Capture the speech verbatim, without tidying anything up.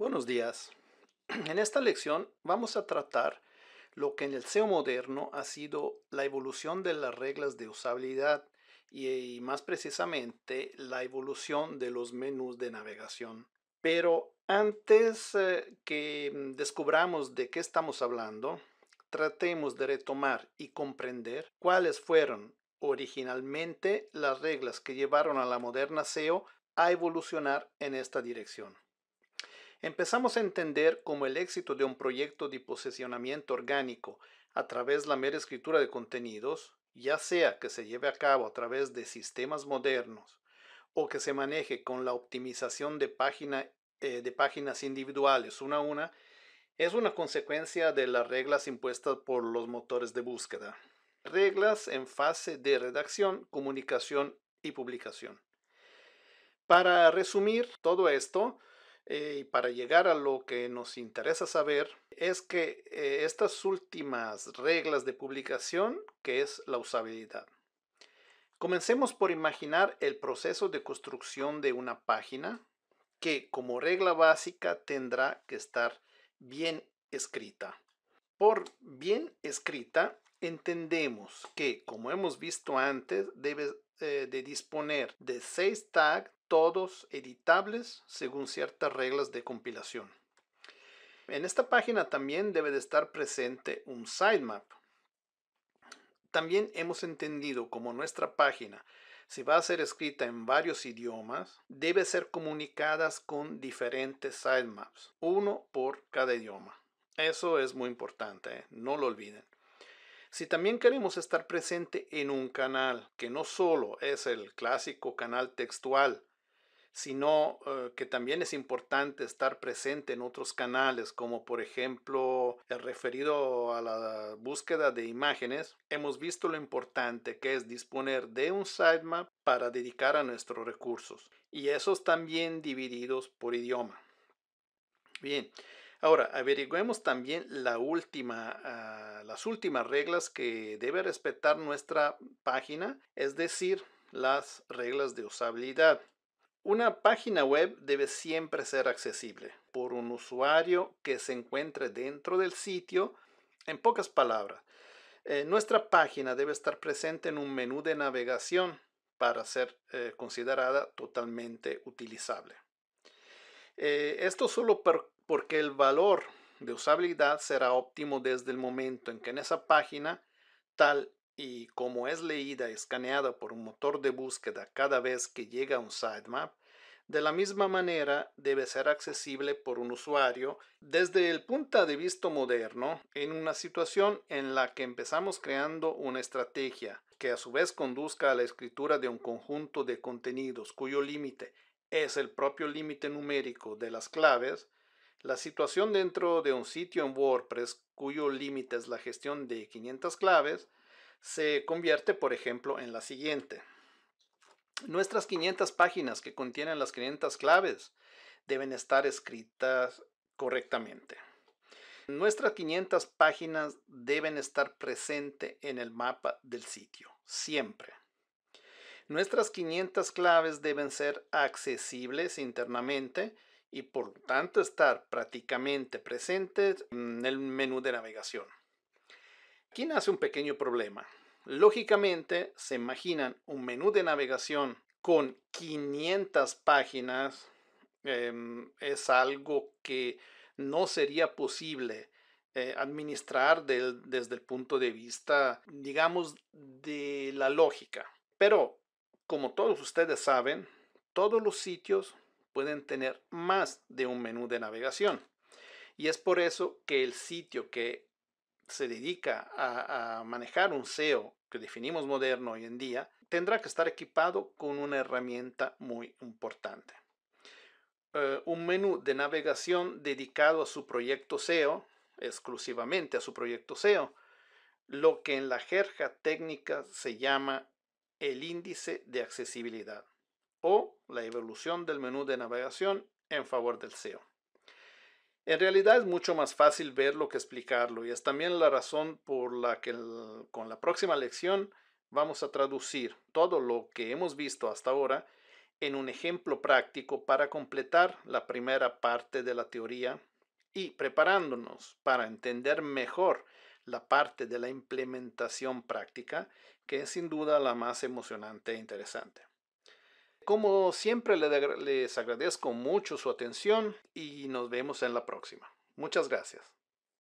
Buenos días. En esta lección vamos a tratar lo que en el S E O moderno ha sido la evolución de las reglas de usabilidad y, y más precisamente la evolución de los menús de navegación. Pero antes eh, que descubramos de qué estamos hablando, tratemos de retomar y comprender cuáles fueron originalmente las reglas que llevaron a la moderna S E O a evolucionar en esta dirección. Empezamos a entender cómo el éxito de un proyecto de posicionamiento orgánico a través de la mera escritura de contenidos, ya sea que se lleve a cabo a través de sistemas modernos o que se maneje con la optimización de, página, eh, de páginas individuales una a una, es una consecuencia de las reglas impuestas por los motores de búsqueda. Reglas en fase de redacción, comunicación y publicación. Para resumir todo esto, y para llegar a lo que nos interesa saber, es que eh, estas últimas reglas de publicación, que es la usabilidad. Comencemos por imaginar el proceso de construcción de una página que, como regla básica, tendrá que estar bien escrita. Por bien escrita entendemos que, como hemos visto antes, debe eh, de disponer de seis tags, todos editables según ciertas reglas de compilación. En esta página también debe de estar presente un sitemap. También hemos entendido como nuestra página, si va a ser escrita en varios idiomas, debe ser comunicadas con diferentes sitemaps, uno por cada idioma. Eso es muy importante, ¿eh? No lo olviden. Si también queremos estar presente en un canal, que no solo es el clásico canal textual, sino eh, que también es importante estar presente en otros canales, como por ejemplo el referido a la búsqueda de imágenes. Hemos visto lo importante que es disponer de un sitemap para dedicar a nuestros recursos, y esos también divididos por idioma. Bien, ahora averigüemos también la última, uh, las últimas reglas que debe respetar nuestra página, es decir, las reglas de usabilidad. Una página web debe siempre ser accesible por un usuario que se encuentre dentro del sitio. En pocas palabras, eh, nuestra página debe estar presente en un menú de navegación para ser eh, considerada totalmente utilizable. Eh, esto solo por, porque el valor de usabilidad será óptimo desde el momento en que en esa página, tal y como es leída y escaneada por un motor de búsqueda cada vez que llega a un sitemap, de la misma manera debe ser accesible por un usuario. Desde el punto de vista moderno, en una situación en la que empezamos creando una estrategia que a su vez conduzca a la escritura de un conjunto de contenidos cuyo límite es el propio límite numérico de las claves, la situación dentro de un sitio en WordPress cuyo límite es la gestión de quinientas claves, se convierte, por ejemplo, en la siguiente. Nuestras quinientas páginas que contienen las quinientas claves deben estar escritas correctamente. Nuestras quinientas páginas deben estar presentes en el mapa del sitio, siempre. Nuestras quinientas claves deben ser accesibles internamente y por lo tanto estar prácticamente presentes en el menú de navegación. Aquí nace un pequeño problema. Lógicamente, se imaginan un menú de navegación con quinientas páginas. Eh, es algo que no sería posible eh, administrar del, desde el punto de vista, digamos, de la lógica. Pero, como todos ustedes saben, todos los sitios pueden tener más de un menú de navegación. Y es por eso que el sitio que se dedica a, a manejar un S E O que definimos moderno hoy en día, tendrá que estar equipado con una herramienta muy importante. Uh, un menú de navegación dedicado a su proyecto S E O, exclusivamente a su proyecto S E O, lo que en la jerga técnica se llama el índice de accesibilidad o la evolución del menú de navegación en favor del S E O. En realidad es mucho más fácil verlo que explicarlo, y es también la razón por la que el, con la próxima lección vamos a traducir todo lo que hemos visto hasta ahora en un ejemplo práctico para completar la primera parte de la teoría y preparándonos para entender mejor la parte de la implementación práctica, que es sin duda la más emocionante e interesante. Como siempre, les agradezco mucho su atención y nos vemos en la próxima. Muchas gracias.